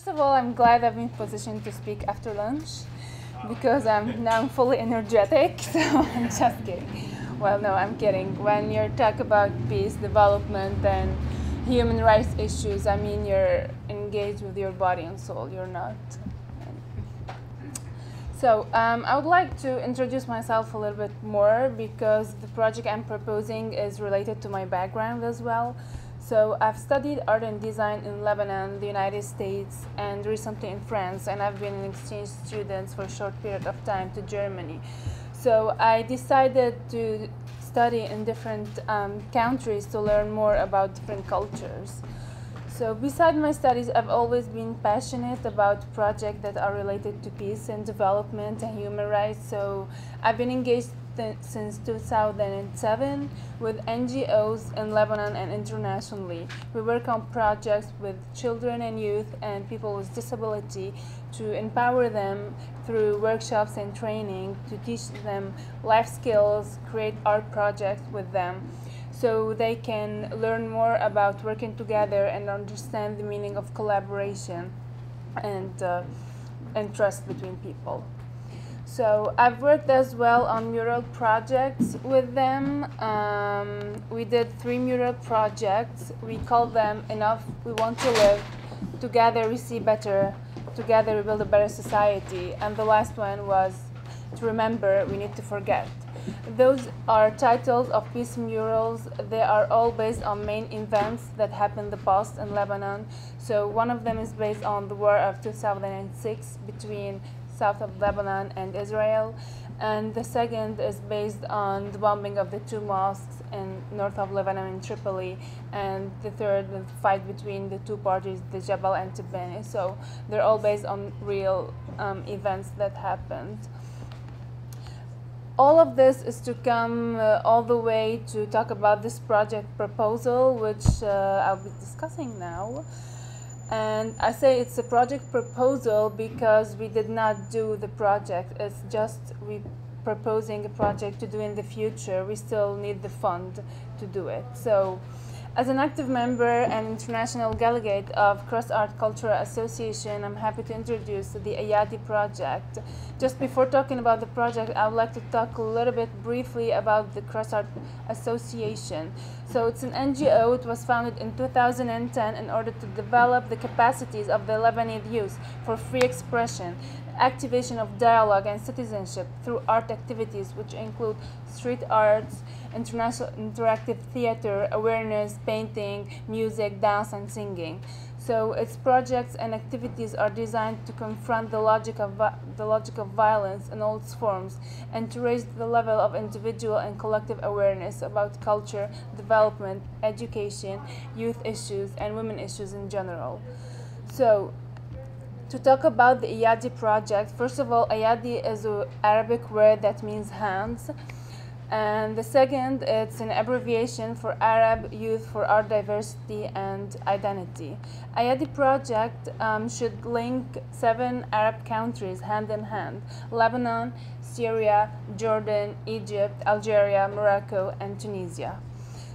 First of all, I'm glad I've been positioned to speak after lunch because now I'm fully energetic, so I'm just kidding. Well, no, I'm kidding. When you talk about peace, development, and human rights issues, I mean you're engaged with your body and soul, you're not. So I would like to introduce myself a little bit more because the project I'm proposing is related to my background as well. So I've studied art and design in Lebanon, the United States, and recently in France, and I've been an exchange student for a short period of time to Germany. So I decided to study in different countries to learn more about different cultures. So besides my studies, I've always been passionate about projects that are related to peace and development and human rights. So I've been engaged since 2007 with NGOs in Lebanon and internationally. We work on projects with children and youth and people with disability to empower them through workshops and training to teach them life skills, create art projects with them, so they can learn more about working together and understand the meaning of collaboration and trust between people. So I've worked as well on mural projects with them. We did 3 mural projects. We call them Enough, We Want to Live, Together We See Better, Together We Build a Better Society, and the last one was To Remember, We Need to Forget. Those are titles of peace murals. They are all based on main events that happened in the past in Lebanon. So one of them is based on the war of 2006 between south of Lebanon and Israel, and the second is based on the bombing of the 2 mosques in north of Lebanon in Tripoli, and the third, the fight between the 2 parties, the Jabal and Tebeni. So they're all based on real events that happened. All of this is to come all the way to talk about this project proposal, which I'll be discussing now. And I say it's a project proposal because we did not do the project. It's just we're proposing a project to do in the future. We still need the fund to do it. So as an active member and international delegate of Cross Art Cultural Association, I'm happy to introduce the AYADI project. Just before talking about the project, I would like to talk a little bit briefly about the Cross Art Association. So it's an NGO. It was founded in 2010 in order to develop the capacities of the Lebanese youth for free expression, activation of dialogue and citizenship through art activities, which include street arts, international interactive theater, awareness, painting, music, dance, and singing. So its projects and activities are designed to confront the logic of violence in all its forms and to raise the level of individual and collective awareness about culture, development, education, youth issues, and women issues in general. So to talk about the AYADI project, first of all, AYADI is an Arabic word that means hands. And the second, it's an abbreviation for Arab Youth for Art Diversity and Identity. AYADI project should link 7 Arab countries hand in hand: Lebanon, Syria, Jordan, Egypt, Algeria, Morocco, and Tunisia.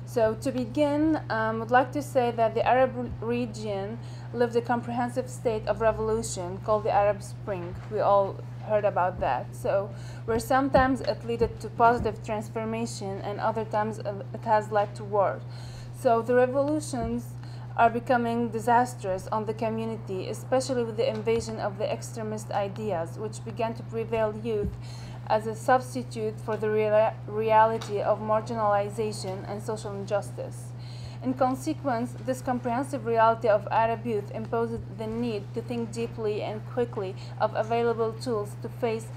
So to begin, I would like to say that the Arab region lived a comprehensive state of revolution called the Arab Spring. We all heard about that. So where sometimes it led to positive transformation and other times it has led to war. So the revolutions are becoming disastrous on the community, especially with the invasion of the extremist ideas, which began to prevail youth as a substitute for the reality of marginalization and social injustice. In consequence, this comprehensive reality of Arab youth imposes the need to think deeply and quickly of available tools to face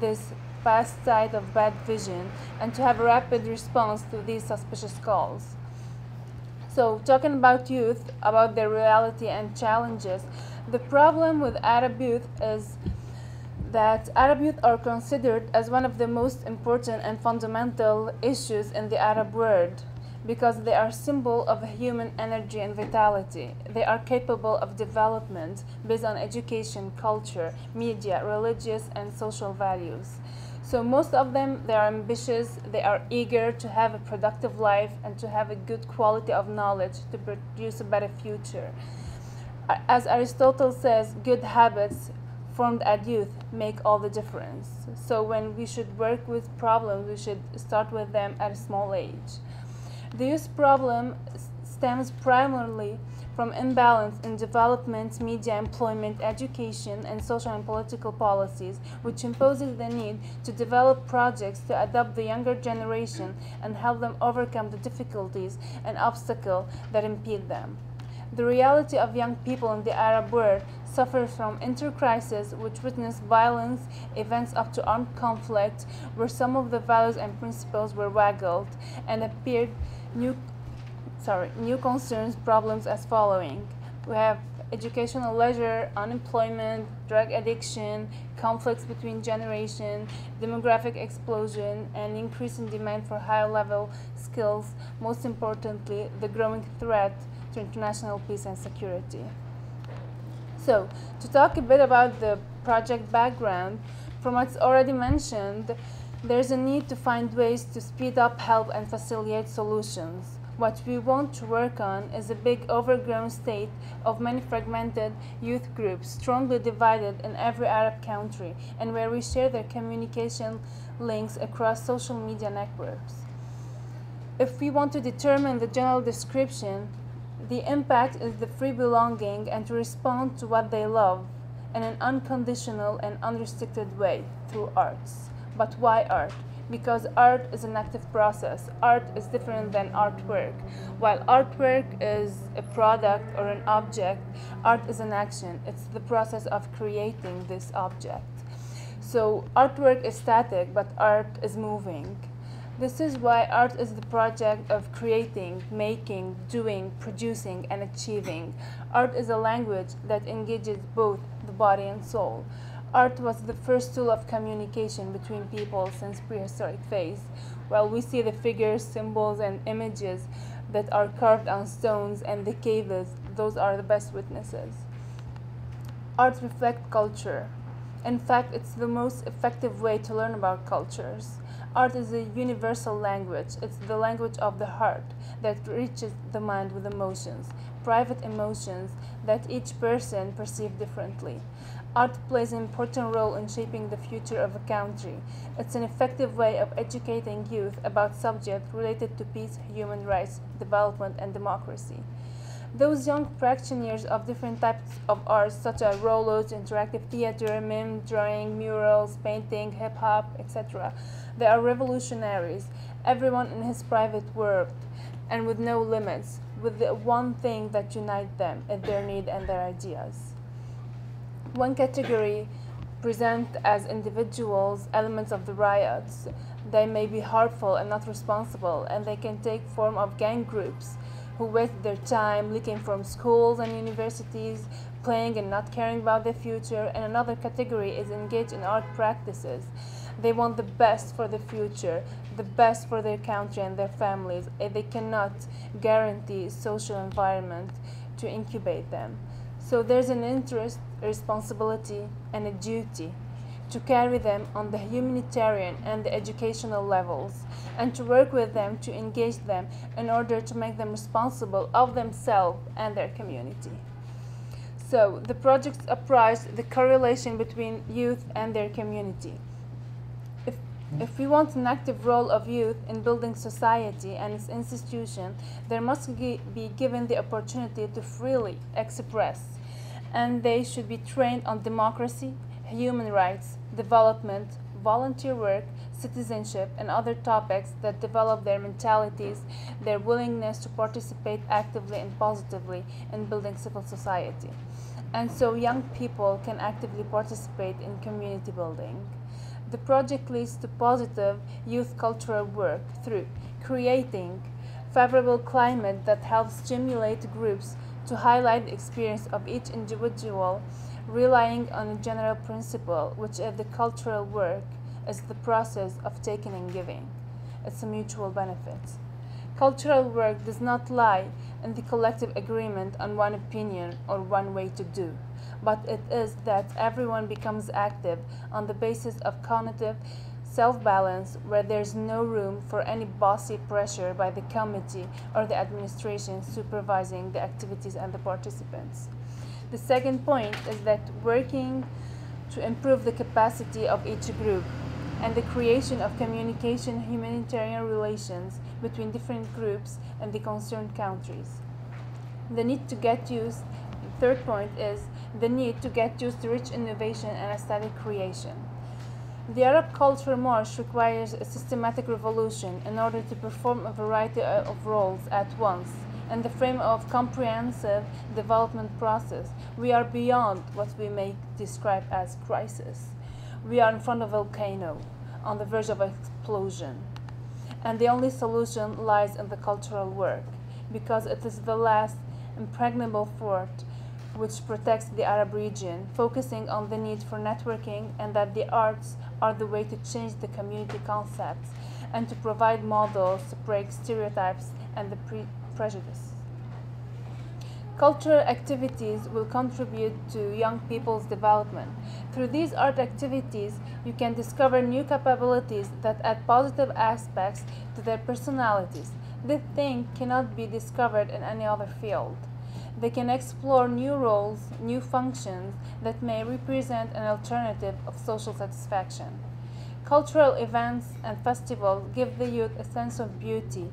this past side of bad vision and to have a rapid response to these suspicious calls. So talking about youth, about their reality and challenges, the problem with Arab youth is that Arab youth are considered as one of the most important and fundamental issues in the Arab world, because they are a symbol of human energy and vitality. They are capable of development based on education, culture, media, religious, and social values. So most of them, they are ambitious, they are eager to have a productive life and to have a good quality of knowledge to produce a better future. as Aristotle says, good habits formed at youth make all the difference. So when we should work with problems, we should start with them at a small age. The youth problem stems primarily from imbalance in development, media, employment, education, and social and political policies, which imposes the need to develop projects to adapt the younger generation and help them overcome the difficulties and obstacles that impede them. The reality of young people in the Arab world suffers from inter-crisis, which witnessed violence, events up to armed conflict, where some of the values and principles were waggled, and appeared new concerns, problems as following. We have educational leisure, unemployment, drug addiction, conflicts between generations, demographic explosion, and increase in demand for higher level skills, most importantly, the growing threat to international peace and security. So, to talk a bit about the project background, from what's already mentioned, there's a need to find ways to speed up, help, and facilitate solutions. What we want to work on is a big overgrown state of many fragmented youth groups, strongly divided in every Arab country, and where we share their communication links across social media networks. If we want to determine the general description, the impact is the free belonging and to respond to what they love in an unconditional and unrestricted way through arts. But why art? Because art is an active process. Art is different than artwork. While artwork is a product or an object, art is an action. It's the process of creating this object. So artwork is static, but art is moving. This is why art is the project of creating, making, doing, producing, and achieving. Art is a language that engages both the body and soul. Art was the first tool of communication between people since prehistoric phase. While we see the figures, symbols, and images that are carved on stones and the caves, those are the best witnesses. Arts reflect culture. In fact, it's the most effective way to learn about cultures. Art is a universal language. It's the language of the heart that reaches the mind with emotions, private emotions that each person perceives differently. Art plays an important role in shaping the future of a country. It's an effective way of educating youth about subjects related to peace, human rights, development, and democracy. Those young practitioners of different types of arts, such as rollouts, interactive theater, mime, drawing, murals, painting, hip-hop, etc., they are revolutionaries, everyone in his private world, and with no limits, with the one thing that unites them, is their need and their ideas. One category present as individuals elements of the riots. They may be harmful and not responsible, and they can take form of gang groups who waste their time leaking from schools and universities, playing and not caring about their future. And another category is engaged in art practices. They want the best for the future, the best for their country and their families, and they cannot guarantee social environment to incubate them. So there's an interest, a responsibility, and a duty to carry them on the humanitarian and the educational levels, and to work with them, to engage them, in order to make them responsible of themselves and their community. So the project approaches the correlation between youth and their community. If we want an active role of youth in building society and its institution, they must be given the opportunity to freely express, and they should be trained on democracy, human rights, development, volunteer work, citizenship, and other topics that develop their mentalities, their willingness to participate actively and positively in building civil society. And so young people can actively participate in community building. The project leads to positive youth cultural work through creating favorable climate that helps stimulate groups to highlight the experience of each individual, relying on a general principle, which is the cultural work is the process of taking and giving. It's a mutual benefit. Cultural work does not lie in the collective agreement on one opinion or one way to do, but it is that everyone becomes active on the basis of cognitive self-balance, where there's no room for any bossy pressure by the committee or the administration supervising the activities and the participants. The second point is that working to improve the capacity of each group and the creation of communication humanitarian relations between different groups and the concerned countries. The need to get used, the third point is the need to get used to rich innovation and aesthetic creation. The Arab Culture March requires a systematic revolution in order to perform a variety of roles at once. In the frame of comprehensive development process, we are beyond what we may describe as crisis. We are in front of a volcano, on the verge of explosion. And the only solution lies in the cultural work, because it is the last impregnable fort which protects the Arab region, focusing on the need for networking and that the arts are the way to change the community concepts and to provide models to break stereotypes and the prejudice. Cultural activities will contribute to young people's development. Through these art activities, you can discover new capabilities that add positive aspects to their personalities. This thing cannot be discovered in any other field. They can explore new roles, new functions that may represent an alternative of social satisfaction. Cultural events and festivals give the youth a sense of beauty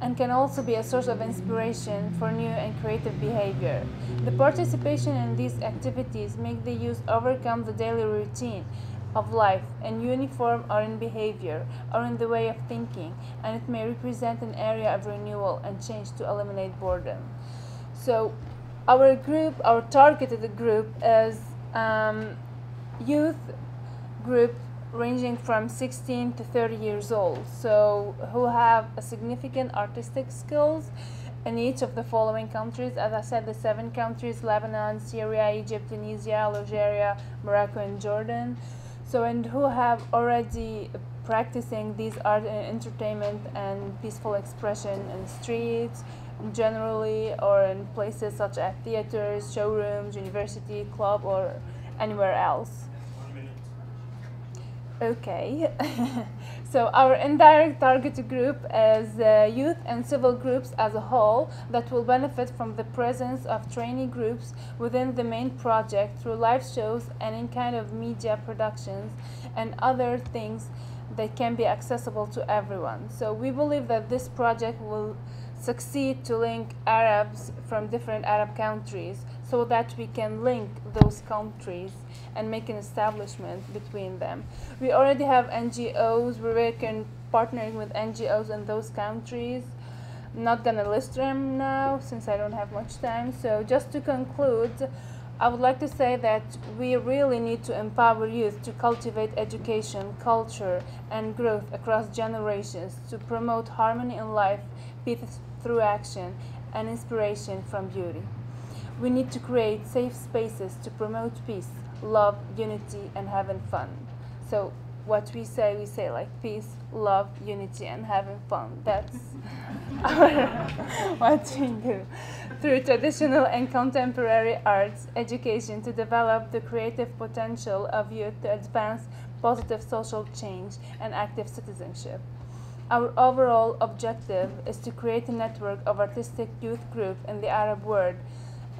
and can also be a source of inspiration for new and creative behavior. The participation in these activities makes the youth overcome the daily routine of life in uniform or in behavior or in the way of thinking, and it may represent an area of renewal and change to eliminate boredom. So our group, our targeted group is youth group ranging from 16 to 30 years old, so who have a significant artistic skills in each of the following countries. As I said, the 7 countries: Lebanon, Syria, Egypt, Tunisia, Algeria, Morocco, and Jordan. So, and who have already practicing these art and entertainment and peaceful expression in streets, generally, or in places such as theaters, showrooms, university, club, or anywhere else. Okay, so our indirect target group is youth and civil groups as a whole that will benefit from the presence of trainee groups within the main project through live shows and in kind of media productions and other things that can be accessible to everyone. So we believe that this project will succeed to link Arabs from different Arab countries so that we can link those countries and make an establishment between them. We already have NGOs, we work in partnering with NGOs in those countries. I'm not gonna list them now since I don't have much time. So just to conclude, I would like to say that we really need to empower youth to cultivate education, culture, and growth across generations, to promote harmony in life, peace through action, and inspiration from beauty. We need to create safe spaces to promote peace, love, unity, and having fun. So what we say like peace, love, unity, and having fun. That's what we do. Through traditional and contemporary arts education to develop the creative potential of youth to advance positive social change and active citizenship. Our overall objective is to create a network of artistic youth groups in the Arab world,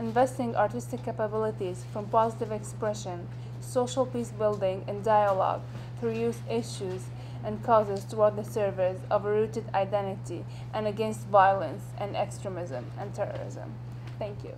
investing artistic capabilities from positive expression, social peace building, and dialogue through youth issues and causes toward the service of a rooted identity and against violence and extremism and terrorism. Thank you.